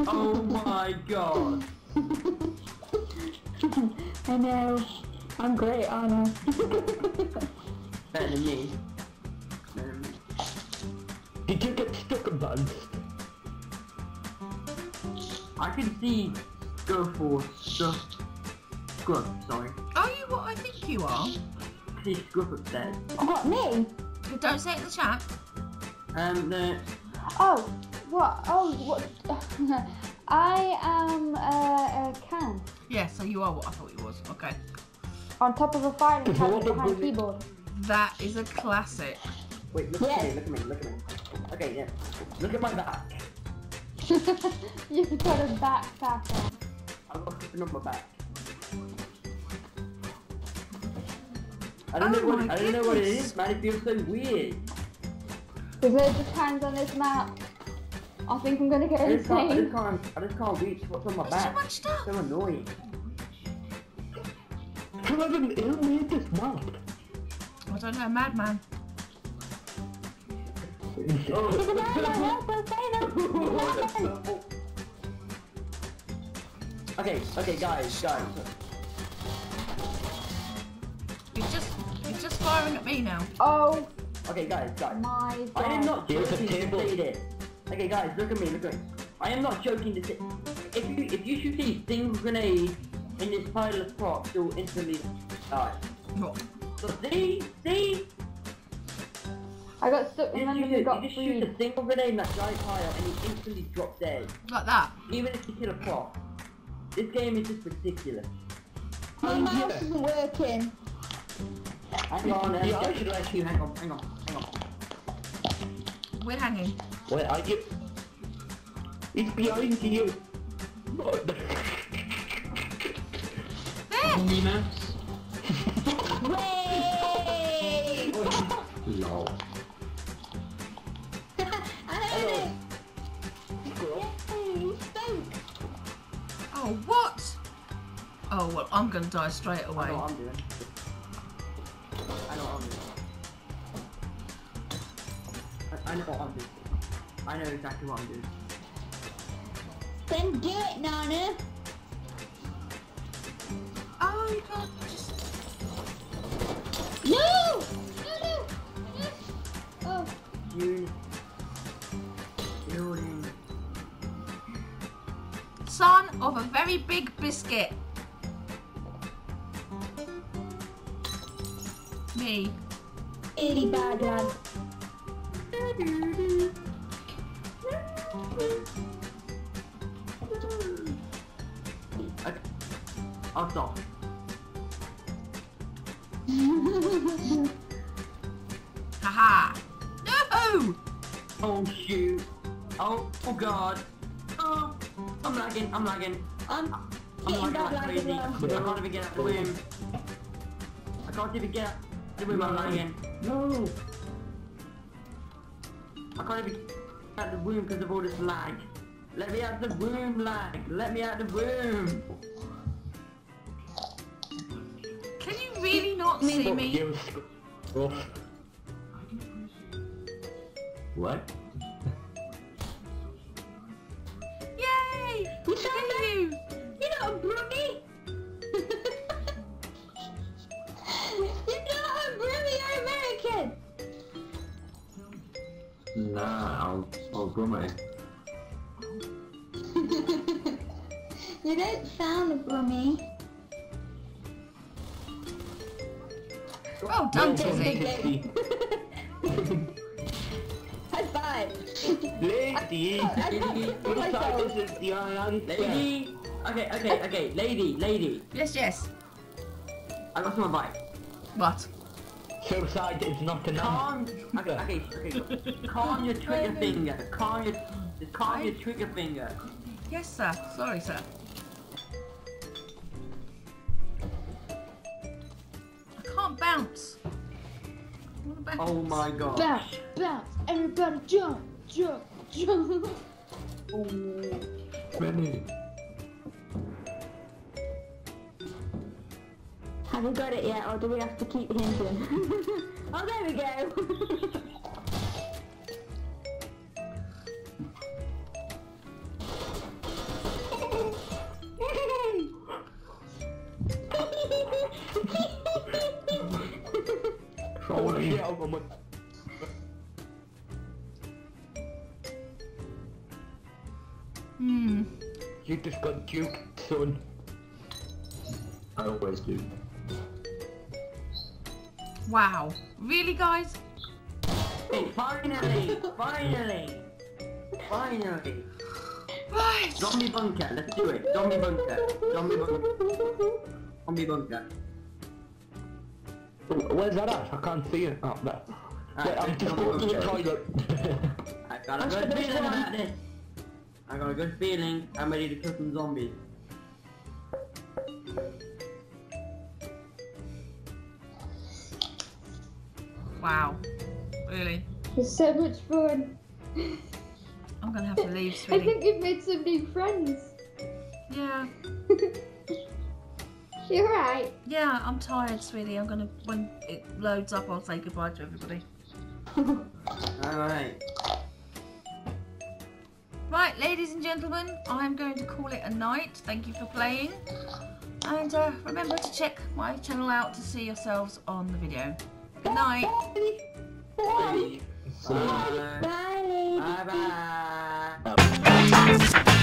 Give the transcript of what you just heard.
Oh my god! I know. I'm great, Anna. Better than me. Did you get stuck bugs? I can see go for stuff. Scruff, sorry. Are you what I think you are? I see Scruff upstairs. What, me? You don't say it in the chat. No. Oh! What? Oh, what? I am a can. Yeah, so you are what I thought you was. Okay. On top of a fire and behind a keyboard. That is a classic. Wait, look at me, look at me, look at me. Okay, yeah. Look at my back. You've got a backpack on. I've got something on my back. I don't know what it is, man. It feels so weird. There's loads of cans on this map. I think I'm gonna get insane. I just can't reach what's on my back. So much stuff. So annoying. Whoever made this map? I don't know, madman. Oh, it's a madman. Okay, guys. You're just firing at me now. Oh. Okay, guys. My God. I am not joking. Played it. Okay guys, look at me. I am not joking to say, if you shoot a single grenade in this pile of props, you'll instantly die. What? So see? I got stuck in and got food. You just shoot a single grenade in that giant pile and it instantly drops dead. Like that? Even if you kill a prop. This game is just ridiculous. My mouse isn't working. Hang on, I should let you, hang on. We're hanging. Where are you? It's behind you! What? There! Nina! Wait! No. I heard it! Yay! Stunk! Oh, what? Oh, well, I'm gonna die straight away. I know what I'm doing. I know what I'm doing. I know exactly what I'm doing. Then do it, Nana! Oh, you can't just... No! No! Yes! Oh. You're in. Son of a very big biscuit. Me. Itty bad lad. I'll stop. Haha! No! Oh shoot! Oh god! Oh! I'm lagging! I'm lagging like crazy! I can't even get out the room! I'm lagging! No! I can't even get out the room because of all this lag! Let me out the room, lag! Let me out the room! Really not see me. What? Yay! You! You're not a brummy! You're not a brummy, you're American! Nah, I'll brummy. You don't sound a brummy. Well done, Tizzy. High five. Lady! What side is the island? Lady! Okay, lady. Yes. I lost my bike. What? Suicide is not enough. Okay. Calm your trigger finger. Calm your trigger finger. Yes, sir. Sorry, sir. I can't bounce. Oh my god. Bounce. Everybody jump. Ready. Haven't got it yet, or do we have to keep hinting? Oh, there we go! You just got duped, son. I always do. Wow. Really, guys? Hey, finally! Right! Zombie bunker, let's do it. Zombie bunker. Where's that at? I can't see it. Oh, there. Right, I'm just going to the toilet. I got a good feeling about this. I'm ready to kill some zombies. Wow, really? It's so much fun. I'm gonna have to leave, sweetie. I think you've made some new friends. Yeah. You're right. Yeah, I'm tired, sweetie. I'm gonna, when it loads up, I'll say goodbye to everybody. Alright. Right, ladies and gentlemen, I'm going to call it a night. Thank you for playing. And remember to check my channel out to see yourselves on the video. Good night. Bye. Bye. Bye. Bye. Bye. Bye.